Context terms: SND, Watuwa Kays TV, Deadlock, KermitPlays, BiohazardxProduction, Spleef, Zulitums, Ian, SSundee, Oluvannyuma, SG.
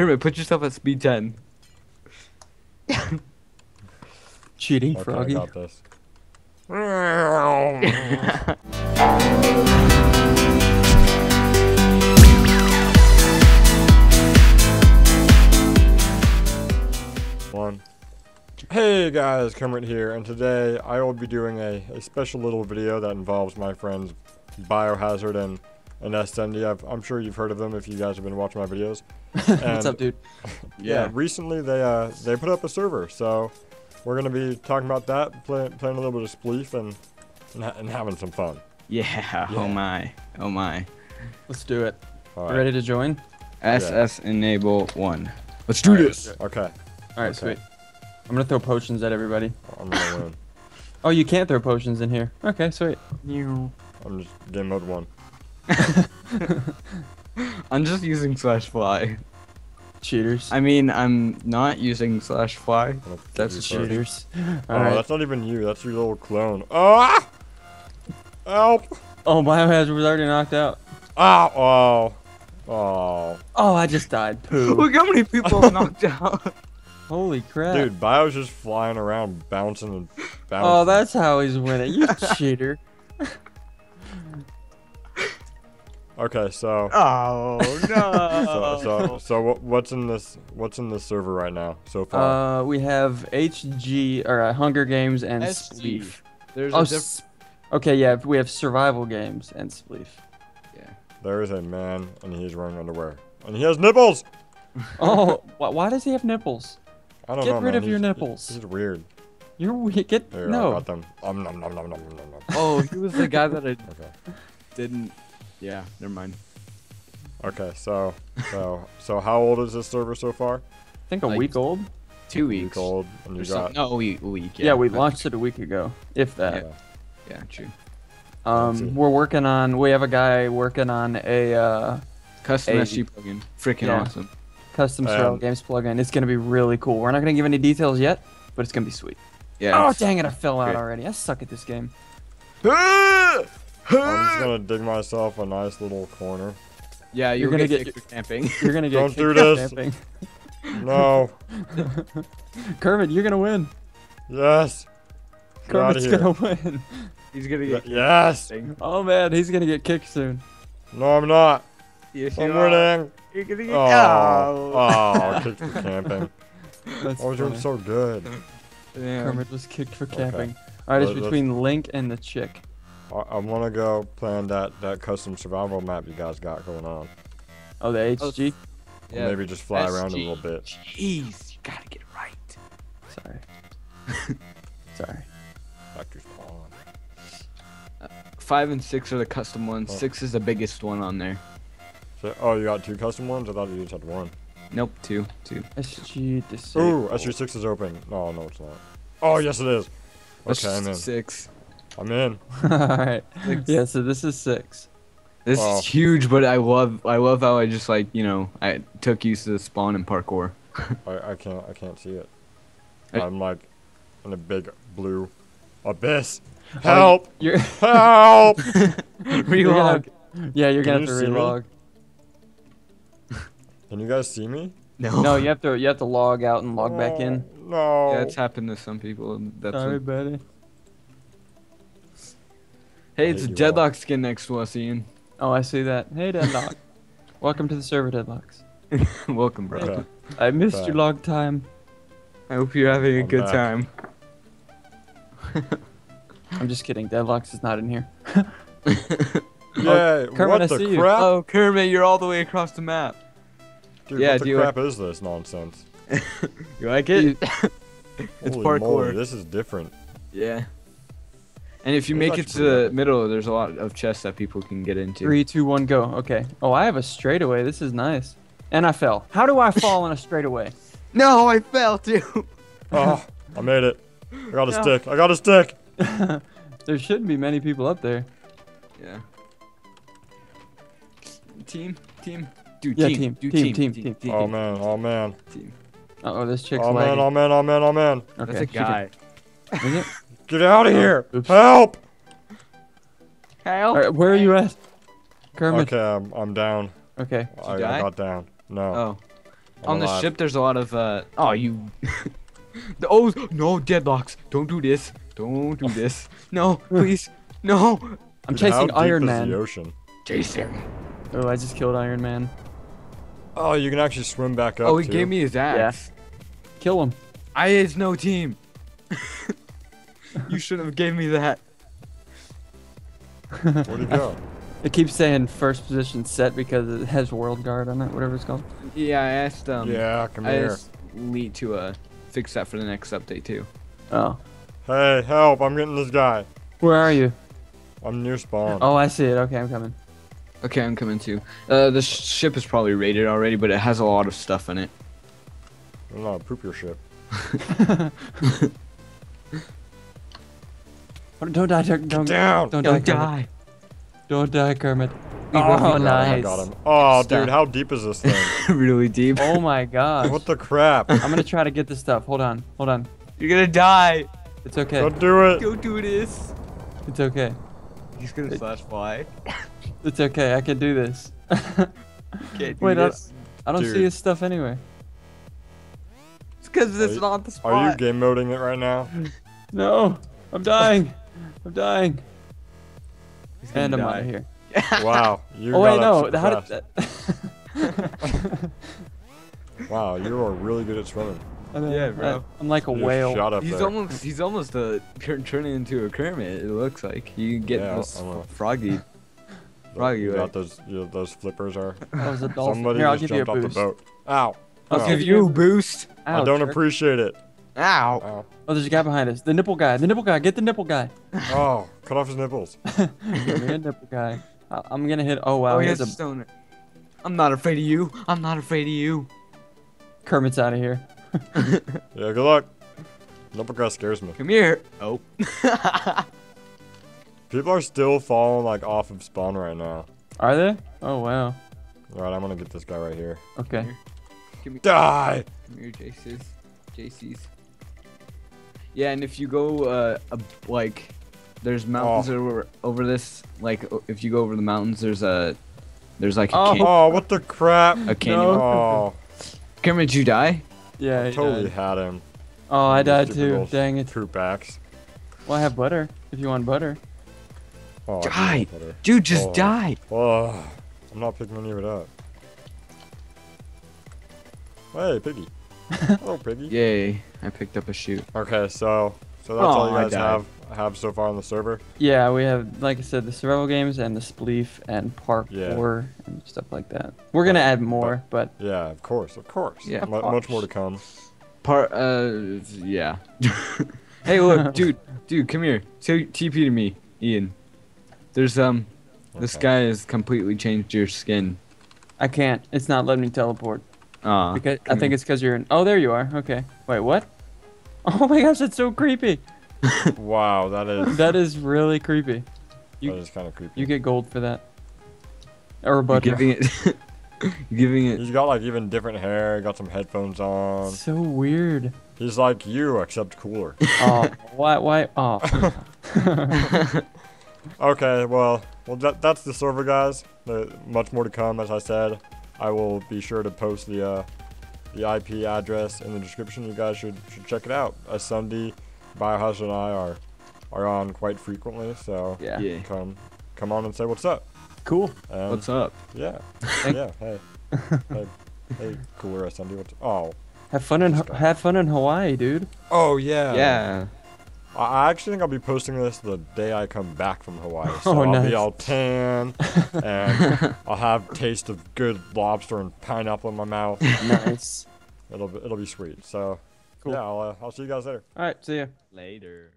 Kermit, put yourself at speed 10. Cheating, okay, Froggy. I got this. One. Hey guys, Kermit here, and today I will be doing a special little video that involves my friends Biohazard and SND. I'm sure you've heard of them if you guys have been watching my videos. And, what's up, dude? Yeah, recently they put up a server, so we're gonna be talking about that, playing a little bit of Spleef and having some fun. Yeah, yeah. Oh my, oh my. Let's do it. All right. Ready to join? SS enable 1. Let's do this. Okay. All right, sweet. I'm gonna throw potions at everybody. I'm gonna win. Oh, you can't throw potions in here. Okay, sweet. You. I'm just game mode 1. I'm just using /fly. Cheaters. I mean, I'm not using /fly. That's cheaters. All right. That's not even you. That's your little clone. Ah! Help! Oh, Biohazard was already knocked out. Oh, oh, oh. Oh, I just died. Poo. Look how many people have knocked out. Holy crap! Dude, Bio's just flying around, bouncing and bouncing. Oh, that's how he's winning. You cheater. Okay, so. Oh no. So what's in this server right now so far? We have HG or Hunger Games and SG. Spleef. There's okay, yeah, we have survival games and Spleef. Yeah. There is a man and he's wearing underwear and he has nipples. Oh, why does he have nipples? I don't know. Get rid of your nipples. This is weird. You're weird. Get here, no. I got them. Nom, nom, nom. Oh, he was the guy that I didn't. Yeah, never mind. Okay, so how old is this server so far? I think like a week old. 2 weeks. Week old. And you got... No, a week. Yeah, we launched it a week ago, if that. Yeah, true. We're working on. We have a guy working on a custom SG plugin. Freaking awesome. Custom survival games plugin. It's gonna be really cool. We're not gonna give any details yet, but it's gonna be sweet. Yeah. Oh dang it! I fell out already. I suck at this game. I'm just gonna dig myself a nice little corner. Yeah, you're gonna get kicked for camping. You're gonna get kicked for camping. No. Kermit, you're gonna win. Yes. Kermit's gonna win. He's gonna get kicked. Yes. Oh man, he's gonna get kicked soon. No, I'm not. Yes, I'm winning. You're gonna get kicked for camping. I was doing so good. Damn. Kermit was kicked for camping. Okay. All right, it's between Link and the chick. I want to go plan that custom survival map you guys got going on. Oh, the HG? Yeah. Maybe just fly around a little bit. Jeez, you gotta get it right. Sorry. Sorry. Doctor's on. 5 and 6 are the custom ones. Oh. 6 is the biggest one on there. So, oh, you got 2 custom ones? I thought you just had 1. Nope, 2. SG disabled. Ooh, SG6 is open. No, no, it's not. Oh, yes, it is. Okay, I'm in. 6. I'm in. Alright. Yeah, so this is 6. This is huge, but I love how I just like, you know, I took used to the spawn and parkour. I can't see it. I'm like in a big blue abyss. Help! Help! Relog. Yeah, you're gonna have to relog. Can you guys see me? No. No, you have to log out and log back in. No. Yeah, it's happened to some people. That's sorry, buddy. Hey, it's Deadlock skin next to us, Ian. Oh, I see that. Hey, Deadlock. Welcome to the server, Deadlocks. Welcome, bro. Okay. I missed you long time. I hope you're having a good time. I'm just kidding. Deadlocks is not in here. Yay, Kermit, what the crap? Oh, Kermit, you're all the way across the map. Dude, yeah, what the crap is this nonsense? You like it? It's holy parkour. Moly, this is different. Yeah. And if you make it to the middle, there's a lot of chests that people can get into. 3, 2, 1, go. Okay. Oh, I have a straightaway. This is nice. And I fell. How do I fall on a straightaway? No, I fell too. Oh, I made it. I got a stick. I got a stick. There shouldn't be many people up there. Yeah. Team. Dude, yeah, team. Oh man. Team. Uh-oh, this chick's lagging. Oh man. Okay. That's a guy. Is it? Get out of here! Oops. Help! Help! All right, where are you at, Kermit? Okay, I'm down. Okay. I got down. No. Oh. On the ship, there's a lot of, oh, you... Oh, no, Deadlocks. Don't do this. Don't do this. No, please. No. I'm chasing Iron Man. How deep is the ocean? Chase him. Oh, I just killed Iron Man. Oh, you can actually swim back up, Oh, he gave me his axe. Yeah. Kill him. It's no team. You shouldn't have gave me that. Where'd he go? It keeps saying first position set because it has World Guard on it, whatever it's called. Yeah, I asked yeah, come here. I asked Lee to fix that for the next update too. Oh. Hey, help! I'm getting this guy. Where are you? I'm near spawn. Oh, I see it. Okay, I'm coming. Okay, I'm coming too. The ship is probably raided already, but it has a lot of stuff in it. I'm gonna poop your ship. Don't die, Kermit. Don't die. Don't die, Kermit. Oh, nice. I got him. Oh, dude, how deep is this thing? Really deep. Oh, my gosh. What the crap? I'm gonna try to get this stuff. Hold on. Hold on. You're gonna die. It's okay. Don't do it. Don't do this. It's okay. He's gonna slash fly. It's okay. I can do this. Wait, I don't see his stuff anywhere. It's because it's not the spot. Are you game moding it right now? No. I'm dying. I'm dying. And I'm out of here. Wow. You got up so fast. Wow, you are really good at swimming. Yeah, bro. I'm like a whale. Shot up there. He's almost turning into a Kermit, it looks like. You can get those froggy. Froggy way. Those flippers are. That was a dolphin. Somebody just jumped off the boat. Ow. I'll give you a boost. I don't appreciate it. Ow. Ow. Oh, there's a guy behind us. The nipple guy. The nipple guy. Get the nipple guy. Oh, cut off his nipples. Nipple guy. I'm going to hit. Oh, wow. Oh, he has a stoner. I'm not afraid of you. I'm not afraid of you. Kermit's out of here. Yeah, good luck. Nipple guy scares me. Come here. Oh. People are still falling like off of spawn right now. Are they? Oh, wow. All right, I'm going to get this guy right here. Okay. Give me die. Come here, JC's. Yeah, and if you go, like, there's mountains over this. Like, if you go over the mountains, there's like. A canyon. Oh, what the crap! A canyon. No. Oh. Kermit, did you die? Yeah, I totally had him. Oh, I died too. Dang it. Troop axe. Well, I have butter. If you want butter. Oh, die, dude! Just die. Oh, I'm not picking any of it up. Hey, piggy. Hello, piggy. Yay! I picked up a shoot. Okay, so that's all you guys have so far on the server. Yeah, we have, like I said, the survival games and the spleef and parkour and stuff like that. We're gonna add more, but yeah, of course, yeah, much more to come. Yeah. Hey, look, dude, come here. TP to me, Ian. There's this guy has completely changed your skin. I can't. It's not letting me teleport. Because I think it's because you're in. Oh, there you are. Okay. Wait, what? Oh my gosh, that's so creepy. Wow, that is. That is really creepy. That is kind of creepy. You get gold for that. Or butter. You're giving it. He's got like even different hair. Got some headphones on. It's so weird. He's like you, except cooler. Oh, why? Oh. Okay, well, that's the server, guys. Much more to come, as I said. I will be sure to post the IP address in the description. You guys should check it out. SSundee, Biohazard, and I are on quite frequently, so yeah. Come on and say what's up. Cool. What's up? Yeah. Yeah. Hey, cooler SSundee. What's up? Oh. Have fun in Hawaii, dude. Oh yeah. Yeah. I actually think I'll be posting this the day I come back from Hawaii. So I'll be all tan, and I'll have taste of good lobster and pineapple in my mouth. Nice. It'll be sweet. So cool. Yeah, I'll see you guys later. All right, see ya. Later.